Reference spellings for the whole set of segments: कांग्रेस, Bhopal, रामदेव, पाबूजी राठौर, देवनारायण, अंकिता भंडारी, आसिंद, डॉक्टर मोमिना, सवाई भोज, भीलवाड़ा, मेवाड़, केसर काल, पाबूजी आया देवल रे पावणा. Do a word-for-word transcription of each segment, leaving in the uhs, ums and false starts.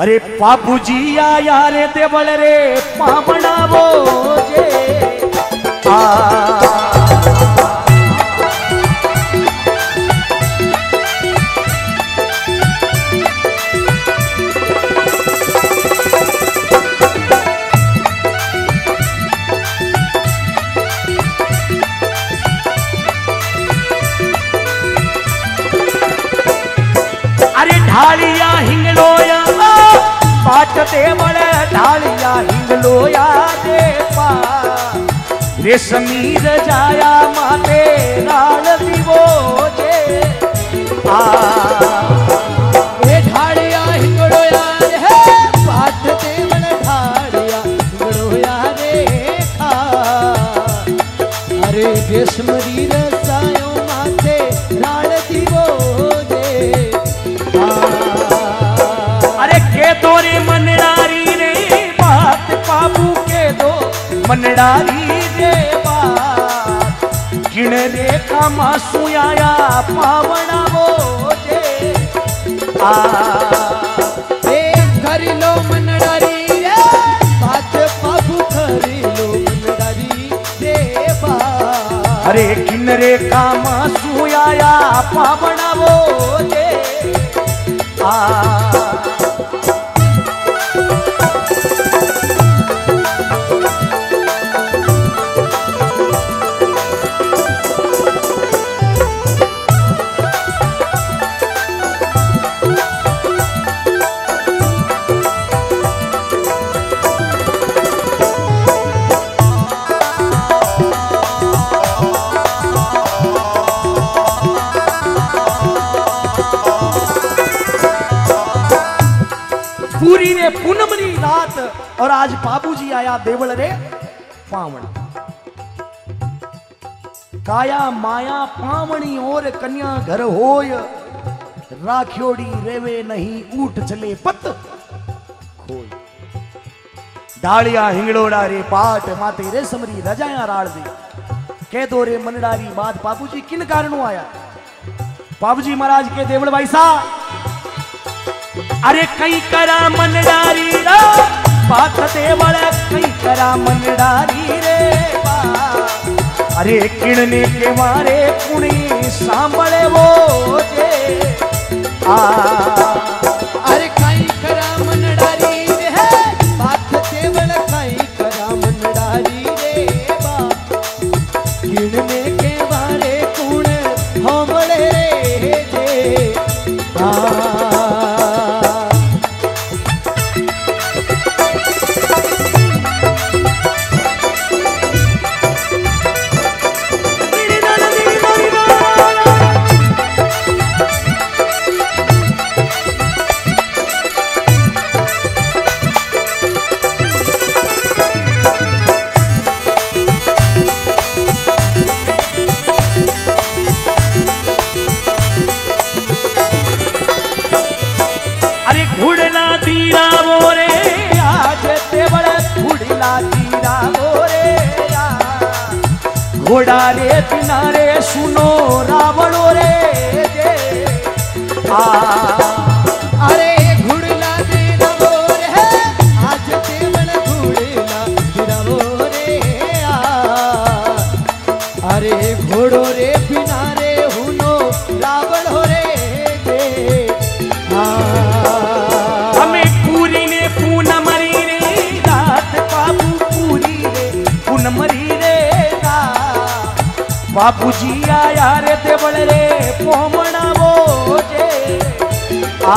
अरे पाबूजी आया देवल रे पावणा बोजे आ अरे ढालिया हिंगलोया पाटते बड़े ढालिया हिंगलोया देवा रे समीर जाया माते लाल दिवो जे आ रे ढालिया हिंगलोया पाटते बड़े ढालिया हिंगलोया देखा अरे रे समीर जायो माते लाल दिवो जे तोरे मनडारी रे बात पाबू के दो मनडारी रे बात किण रेखा मासू आया पावणा बोजे आ रे कर लो मनडारी रे बात पाबू कर लो मनडारी रे बात अरे किण रेखा मासू आया पावणा बोजे आ पूरी ने पूनमनी रात और आज पाबूजी आया देवल रे पावणा काया माया पावणी और कन्या घर होय राख्योड़ी रेवे नहीं ऊट चले पत खोय डालिया हिंगलोड़ा रे पाट माते रे समरी रजाया राड़ दे कह दो रे मनडारी बात पाबूजी किन कारणों आया। पाबूजी महाराज के देवल भाई साहब अरे कई करा मनडारी रा बात देवल कई करा मनडारी रे बा अरे किणने के मारे पुणी सांभले वो जे आ अरे कई करा मनडारी रे बात देवल कई करा मनडारी रे बा किणने के मारे पुण हमले रे जे आ घोड़ा रे किनारे सुनो रावणो रे जे आ अरे घुड़ला दे रावो रे आज देवल घुड़ला दे रावो रे आ अरे घोड़ो रे किनारे हुनो रावणो रे जे आ हमें पूरी ने पूनमरी रे रात पाबू पूरी रे पूनमरी रे पाबूजी आया देवल रे पावणा बोजे आ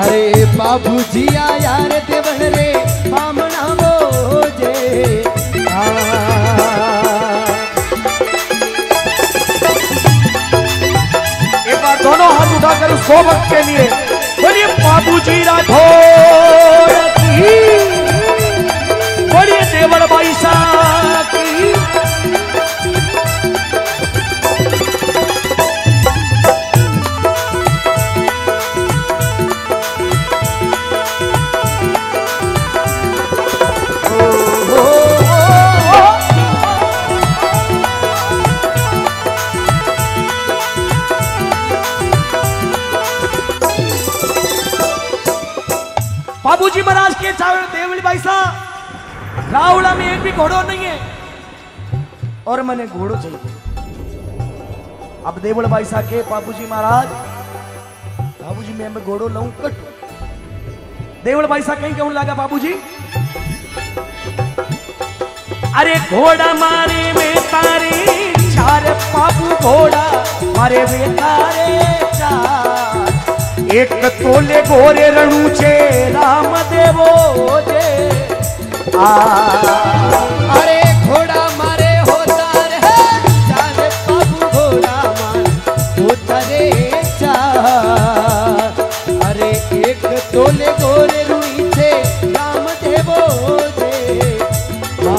अरे पाबूजी आया देवल रे पावणा बोजे एक बार दोनों हाथ उठाकर सौ वक्त के लिए बोलिए पाबूजी राठौर की बोलिए देवल भाई साहब पावड़ा में एक भी घोड़ो नहीं है और मैंने घोड़ो चाहिए। अब देवल भाई साहब के पाबूजी महाराज बाबूजी मैं मैं घोड़ो लाऊं कट। देवल भाई साहब कहीं कहूं लगा बाबूजी अरे घोड़ा मारे में तारे चार पाबू घोड़ा मारे में तारे चार एक तोले गोरे रणू छे राम देवो जे आ अरे घोड़ा मारे हो तारे चार पाबू घोड़ा मारे हो तारे चार अरे एक तोले गोरे रणू छे राम देवो जे आ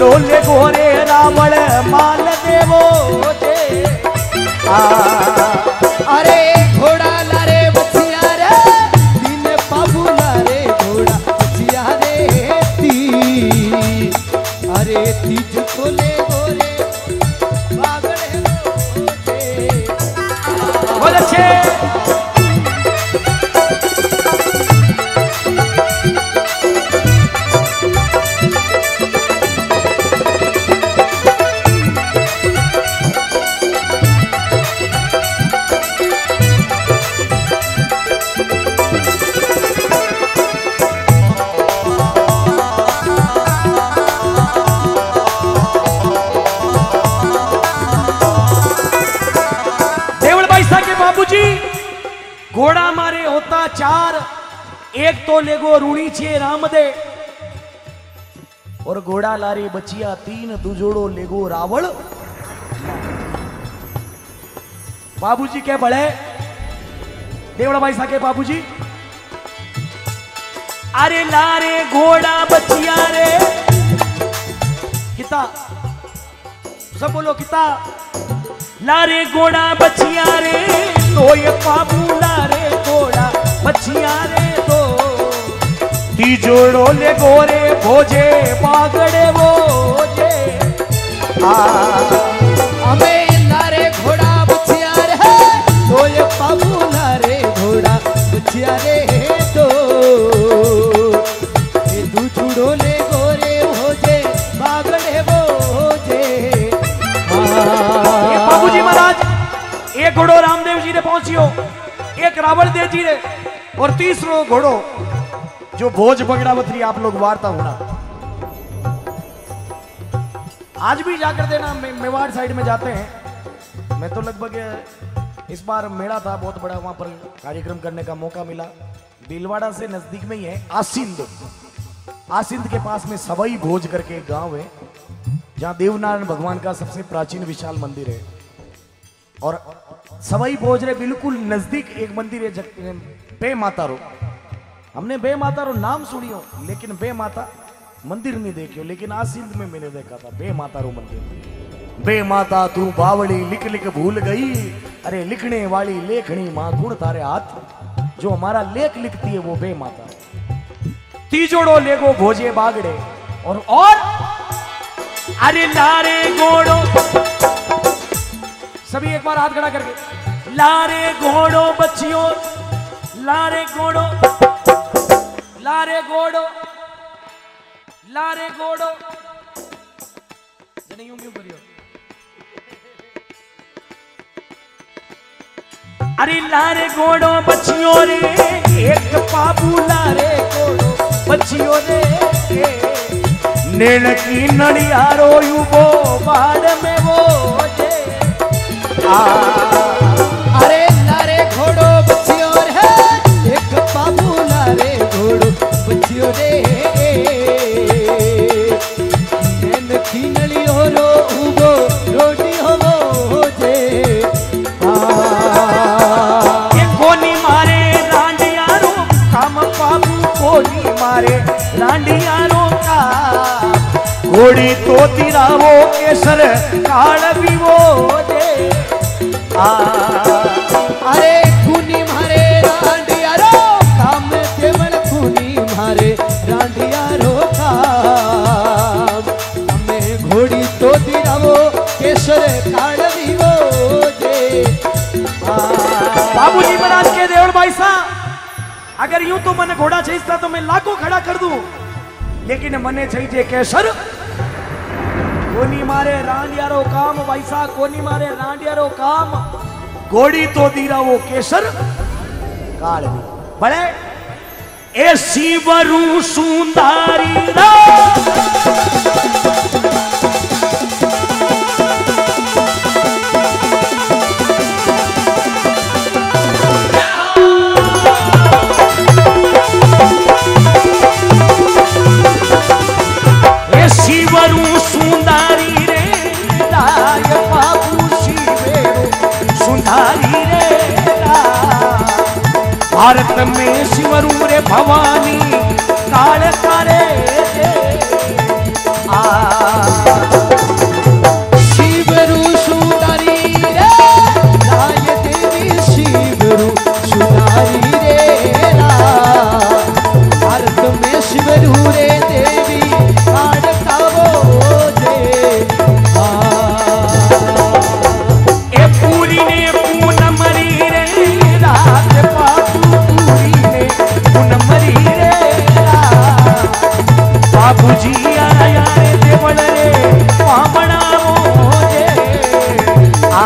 डोले गोरे रावण माल देवो जे आ अरे घोड़ा लारे बचिया रे दिन बाबू लारे घोड़ा बचिया रे ती अरे तीज खोले गोरे बागड़े देवो जे बोले छे घोड़ा मारे होता चार एक तो लेगो रूणी छे रामदे और घोड़ा लारे बचिया तीन दुजोड़ो लेगो रावण। बाबूजी क्या बड़े देवड़ा भाई साके बाबूजी अरे लारे घोड़ा बचिया रे किता सब बोलो किता लारे घोड़ा बचिया रे तो ये पाबू लारे घोड़ा बचिया रे दो तीजोड़ो ले गोरे भोजे पागड़े भोजे आ हमें लारे घोड़ा बचिया रे तो ये पाबू लारे घोड़ा बचिया रे दो ये दूजोड़ो ले गोरे भोजे पागड़े भोजे ये पाबूजी महाराज एक घोड़ो रामदेव जी ने पहुंचियो एक रावण देव जी ने और तीसरो घोड़ो जो भोज बगड़ावतरी आप लोग वार्ता होना आज भी जाकर देना मे, मेवाड़ साइड में जाते हैं। मैं तो लगभग इस बार मेला था बहुत बड़ा वहां पर कार्यक्रम करने का मौका मिला। भीलवाड़ा से नजदीक में ही है आसिंद आसिंद के पास में सवाई भोज करके एक गांव है जहां देवनारायण भगवान का सबसे प्राचीन विशाल मंदिर है और सवाई भोज रे बिल्कुल नजदीक एक मंदिर है बे माता रो। हमने बे माता रो नाम सुनियो लेकिन बे माता मंदिर नहीं देखियो लेकिन आसिंद में मैंने देखा था बे माता रो मंदिर। बे माता तू बावड़ी लिख लिख भूल गई अरे लिखने वाली लेखनी माँ गुण तारे हाथ जो हमारा लेख लिखती है वो बे माता। तीजोड़ो लेगो भोजे बागड़े और, और अरे लारे घोड़ो सभी एक बार हाथ खड़ा करके लारे घोड़ो बच्चियों लारे घोड़ो लारे घोड़ो लारे घोड़ो जने यूं क्यों करियो अरे लारे घोड़ो बच्चियों रे एक पाबू लारे घोड़ो बच्चियों रे नैन की नड़ियारो युवो बाड़ में वो आ, अरे लारे घोड़ो बच्चियों रे एक पाबू लारे घोड़ो बच्चियों रे नैन की नलियो रो उबो रोटी हो जे ये कोनी मारे रांडिया रो काम पाबू कोनी मारे रांडिया रो का घोड़ी तो तिरावो केसर काल बीवो आ, अरे खूनी मारे रांडिया रो काम केवल खूनी मारे रांडिया रो काम हमें घोड़ी तो दिरावो केसर काल विवो जे अगर यूं तो मैंने घोड़ा चाहिए तो मैं लाखों खड़ा कर दूं, लेकिन मने चाहिए केसर। कोनी मारे रांडियारो काम वैसा, कोनी मारे रांडियारो काम घोड़ी तो दीरा वो केसर काल बड़े ऐसी वरू सुंदरी रा भारत में शिवरू रे भवानी काल करे आ शिवरू सुंदरी रे आय देवी शिवरू सुंदरी रे रा भारत में शिवरू रे देवी काल तावो जे आ ए पूरी ने पूनम री रे रात पाबूजी आया देवल रे पावणा मोजे आ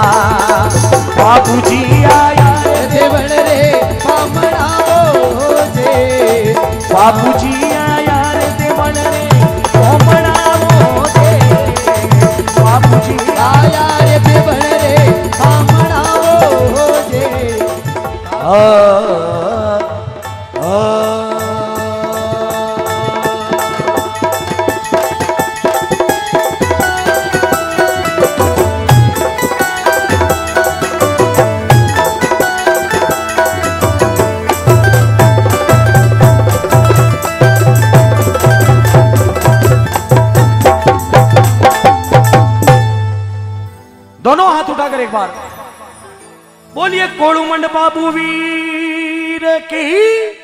पाबूजी आया देवल रे पावणा मोजे पाबूजी आया देवल रे पावणा मोजे पाबूजी आया देवल रे पावणा मोजे आ एक बार बोलिए कोड़ू मंड बाबू वीर की।